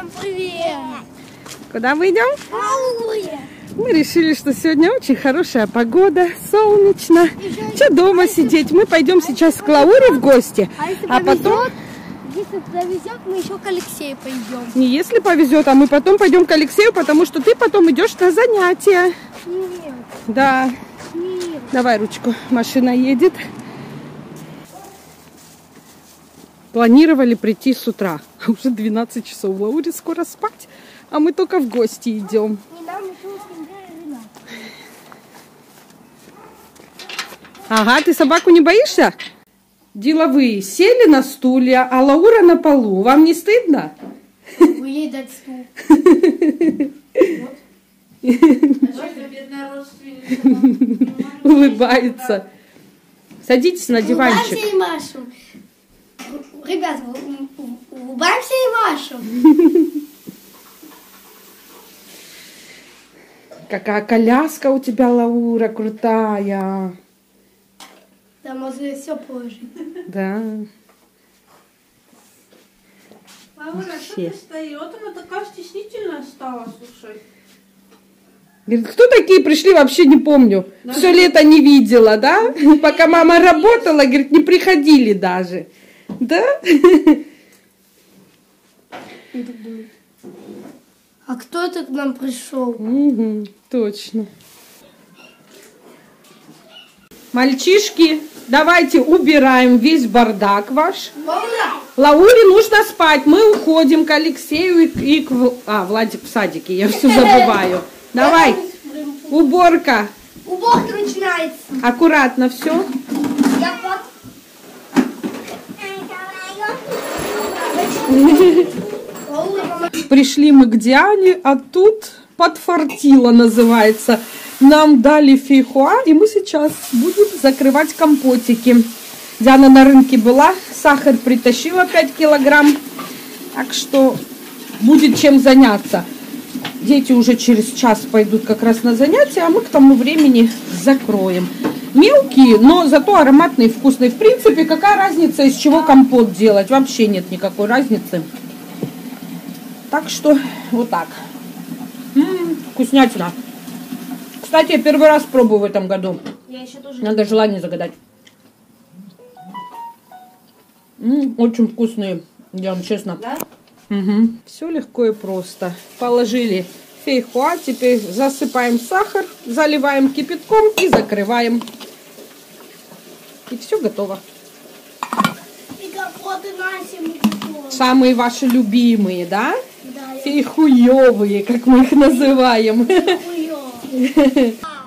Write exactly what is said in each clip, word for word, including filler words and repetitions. Всем привет! Куда мы идем? Лауре. Мы решили, что сегодня очень хорошая погода, солнечно. Че дома сидеть? Мы пойдем сейчас к Лауре в гости, а потом... Если повезет, мы еще к Алексею пойдем. Не если повезет, а мы потом пойдем к Алексею, потому что ты потом идешь на занятия. Нет. Да. Нет. Давай ручку. Машина едет. Планировали прийти с утра. Уже двенадцать часов. Лауре скоро спать, а мы только в гости идем. Ага, ты собаку не боишься? Деловые сели на стулья, а Лаура на полу. Вам не стыдно? Вы ей дать стул. Улыбается. Садитесь на диванчик. Улыбаемся и машем. Ребята, улыбаемся и машем. Какая коляска у тебя, Лаура, крутая. Да, можно все положить. Да. Лаура, что ты стоишь? Она такая стеснительная стала, слушай. Говорит, кто такие пришли, вообще не помню. Да. Все лето не видела, да? Пока мама работала, говорит, не приходили даже. Да? А кто это к нам пришел? Угу, точно. Мальчишки, давайте убираем весь бардак ваш. Мама! Лауре нужно спать. Мы уходим к Алексею и, и к... А, Владик в садике, я все забываю. Давай, уборка. Уборка начинается. Аккуратно все. Пришли мы к Диане, а тут подфартило называется. Нам дали фейхоа, и мы сейчас будем закрывать компотики. Диана на рынке была, сахар притащила пять килограмм, так что будет чем заняться. Дети уже через час пойдут как раз на занятия, а мы к тому времени закроем. Мелкие, но зато ароматные и вкусные. В принципе, какая разница, из чего компот делать? Вообще нет никакой разницы. Так что вот так. М-м, вкуснятина. Кстати, я первый раз пробую в этом году. Я еще тоже... Надо желание загадать. М-м, очень вкусные, Диан, честно. Да? Угу. Все легко и просто. Положили фейхоа, теперь засыпаем сахар, заливаем кипятком и закрываем. И все готово. И компоты наши. Самые ваши любимые, да? Да. Фейхуевые, как мы их называем.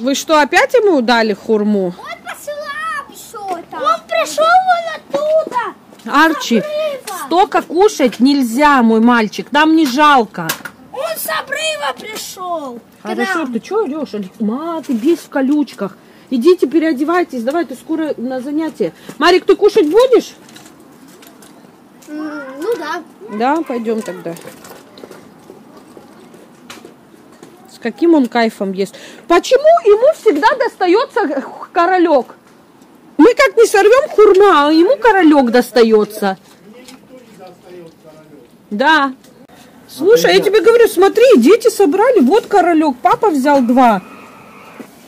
Вы что, опять ему дали хурму? Он посылал что-то. Он пришел вон оттуда. Арчи, столько кушать нельзя, мой мальчик. Нам не жалко. Он с обрыва пришел. Хорошо, ты что идешь? Ма, ты весь в колючках. Идите, переодевайтесь. Давай, ты скоро на занятия. Марик, ты кушать будешь? Ну да. Да, пойдем тогда. Каким он кайфом ест. Почему ему всегда достается королек? Мы как не сорвем хурма, а ему королек достается. Мне никто не достает королек. Да. Слушай, а я тебе говорю, смотри, дети собрали, вот королек, папа взял два.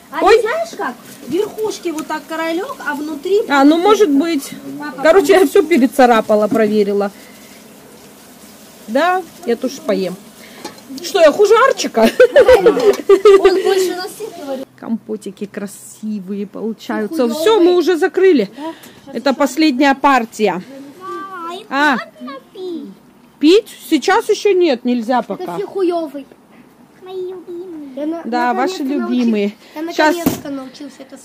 А ой, ты знаешь как? Верхушки вот так королек, а внутри... А, ну может быть. Папа, короче, я все перецарапала, проверила. Да, я тоже поем. Что, я хуже Арчика? Он больше нас всех говорит. Компотики красивые получаются. Все, мы уже закрыли. Это последняя партия. А, пить сейчас еще нет, нельзя пока. Это хуёвый. Да, ваши любимые. Сейчас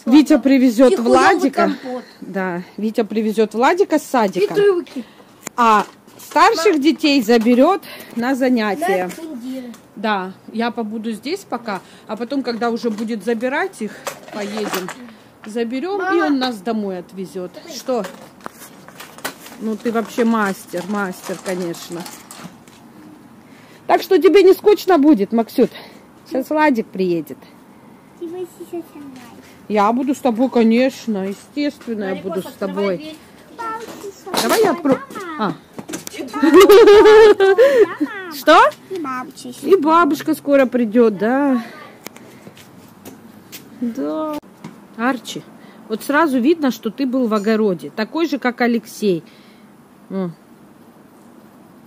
Витя привезет Владика. Да, Витя привезет Владика с садика. А старших детей заберет на занятия. Да, я побуду здесь пока, а потом, когда уже будет забирать их, поедем, заберем, мама, и он нас домой отвезет. Что? Ну, ты вообще мастер, мастер, конечно. Так что тебе не скучно будет, Максют? Сейчас Владик приедет. Я буду с тобой, конечно, естественно, я буду с тобой. Давай я открою. А. Что? И бабушка. И бабушка скоро придет, да. Да. Арчи, вот сразу видно, что ты был в огороде. Такой же, как Алексей. О.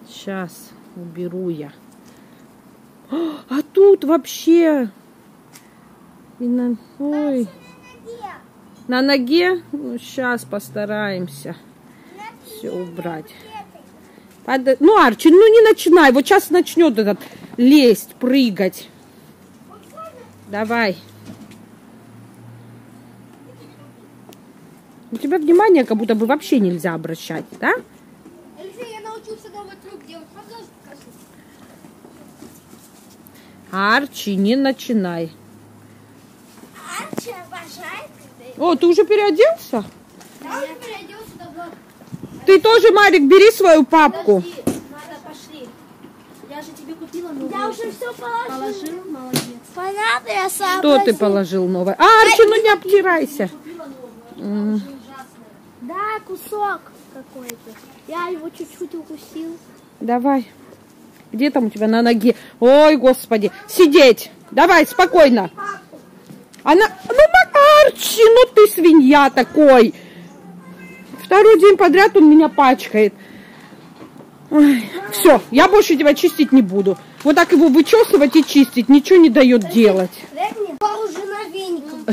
Сейчас уберу я. А тут вообще... И на... Ой. На ноге? Ну, сейчас постараемся все убрать. Подо... Ну, Арчи, ну не начинай. Вот сейчас начнет этот лезть, прыгать. Давай. У тебя внимание как будто бы вообще нельзя обращать, да? Алексей, я научился новый трюк делать. Пожалуйста, покажи. Арчи, не начинай. Арчи обожает. О, ты уже переоделся? Да, я переоделся давно. Ты тоже, Марик, бери свою папку. Подожди, надо, пошли. Я же тебе купила новую. Я уже все положила. Положил, молодец. Понятно, я сам. Что ты положил новое? А, Арчи, ну не обтирайся. Mm. Да, кусок какой-то. Я его чуть-чуть укусил. Давай. Где там у тебя на ноге? Ой, господи. Сидеть. Давай, спокойно. Она... Ну, Арчи, ну ты свинья такой. Второй день подряд он меня пачкает. Ой. Все, я больше тебя чистить не буду. Вот так его вычесывать и чистить. Ничего не дает делать. Уже на вениках.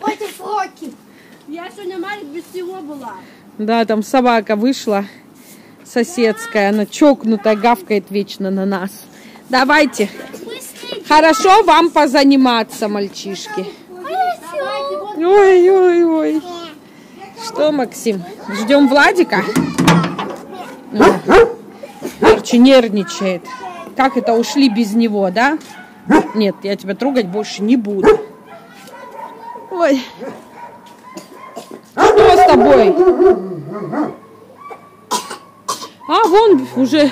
Против Рокки. Я сегодня Марик без всего была. Да, там собака вышла, соседская, она чокнутая, гавкает вечно на нас. Давайте. Хорошо вам позаниматься, мальчишки. Ой-ой-ой. Что, Максим, ждем Владика? Арчи нервничает. Как это, ушли без него, да? Нет, я тебя трогать больше не буду. Ой. Что с тобой? А, вон уже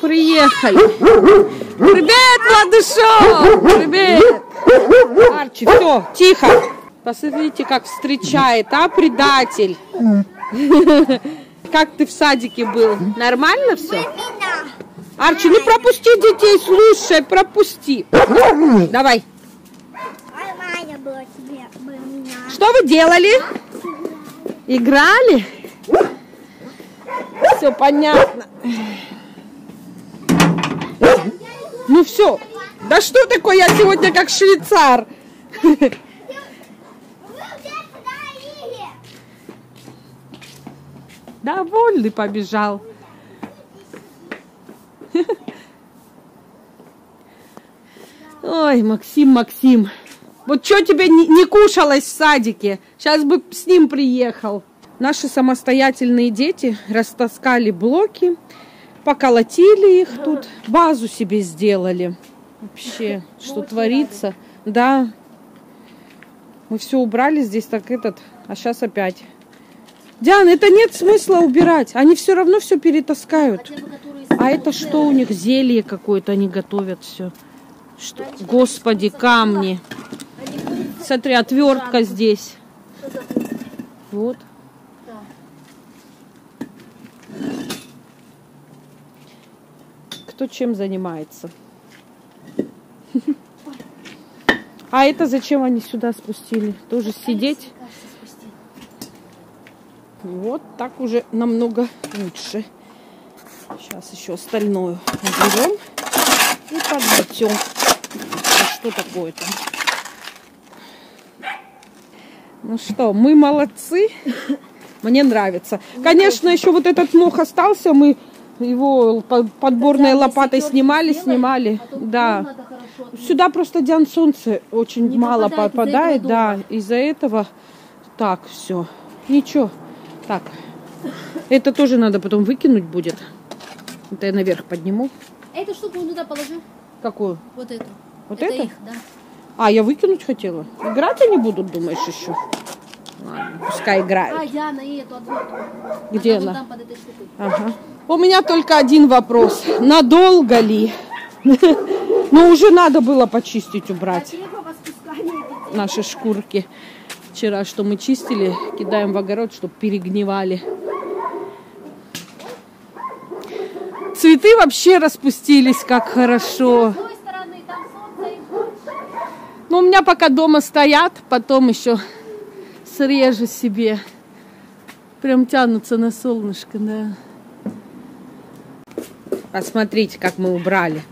приехали. Привет, Владышок! Привет! Арчи, все, тихо. Посмотрите, как встречает, а, предатель? Как ты в садике был? Нормально все? Арчи, не пропусти детей, слушай, пропусти. Давай. Что вы делали? Играли? Все понятно. Ну все. Да что такое, я сегодня как швейцар. Довольный побежал. Ой, Максим, Максим. Вот что тебе не, не кушалось в садике? Сейчас бы с ним приехал. Наши самостоятельные дети растаскали блоки, поколотили их тут, базу себе сделали. Вообще, что творится. Да, мы все убрали здесь так этот, а сейчас опять. Диана, это нет смысла убирать, они все равно все перетаскают. А это что у них, зелье какое-то они готовят все. Что? Господи, камни. Смотри, отвертка здесь. Вот. Кто чем занимается? А это зачем они сюда спустили? Тоже сидеть? Вот так уже намного лучше. Сейчас еще остальное уберем и подметем. Что такое там? Ну что, мы молодцы. Мне нравится. Конечно, еще вот этот мох остался. Мы его подборной лопатой снимали, снимали. Да. Сюда просто, Диан, солнце очень мало попадает. Да, из-за этого. Так, все. Ничего. Так. Это тоже надо потом выкинуть будет. Это я наверх подниму. Эту штуку он туда положил. Какую? Вот эту. Вот эту? Да. А, я выкинуть хотела. Играть они будут, думаешь, еще? Ладно, пускай играют. А, Диана, и эту отвертку. Где она? Там, под этой штукой. Ага. У меня только один вопрос. Надолго ли? Ну, уже надо было почистить, убрать. Наши шкурки. Вчера, что мы чистили, кидаем в огород, чтобы перегнивали. цветы вообще распустились, как хорошо. Но у меня пока дома стоят, потом еще срежу себе. Прям тянутся на солнышко, да. Посмотрите, как мы убрали.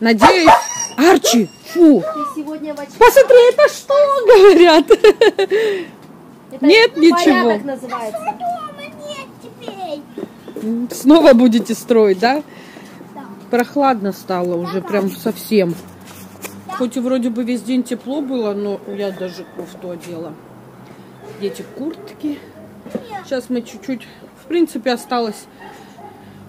Надеюсь... Арчи! Фу! Посмотри, это что, говорят? Это нет ничего. Порядок называется. Дома нет теперь. Снова будете строить, да? Да. Прохладно стало уже, да, прям совсем. Да. Хоть и вроде бы весь день тепло было, но я даже кофту одела. Дети куртки. Сейчас мы чуть-чуть, в принципе, осталось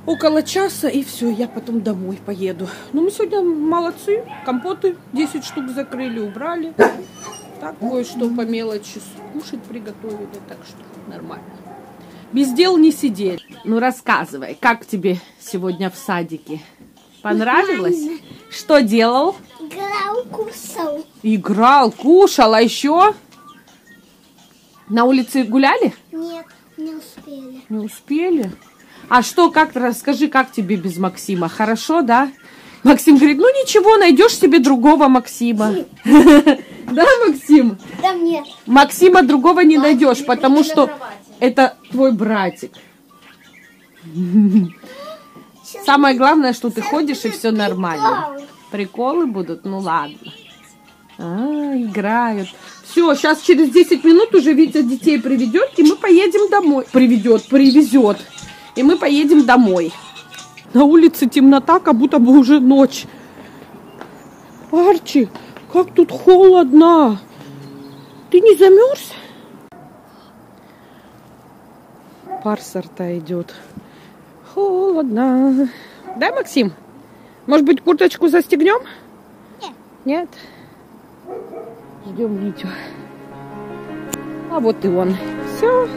около часа, и все, я потом домой поеду. Ну, мы сегодня молодцы, компоты десять штук закрыли, убрали. Так, кое-что по мелочи кушать приготовили, так что нормально. Без дел не сидеть. Ну, рассказывай, как тебе сегодня в садике? Понравилось? Мама. Что делал? Играл, кушал. Играл, кушал, а еще? На улице гуляли? Нет, не успели. Не успели? А что, как, расскажи, как тебе без Максима? Хорошо, да? Максим говорит, ну ничего, найдешь себе другого Максима. Да, Максим? Да, нет. Максима другого не найдешь, потому что это твой братик. Самое главное, что ты ходишь и все нормально. Приколы будут? Ну ладно. А, играют. Все, сейчас через десять минут уже Витя детей приведет, и мы поедем домой. Приведет, привезет. И мы поедем домой. На улице темнота, как будто бы уже ночь. Арчи, как тут холодно. Ты не замерз? Пар с рта идет. Холодно. Да, Максим? Может быть, курточку застегнем? Нет. Нет? Ждем Нитю. А вот и он. Все.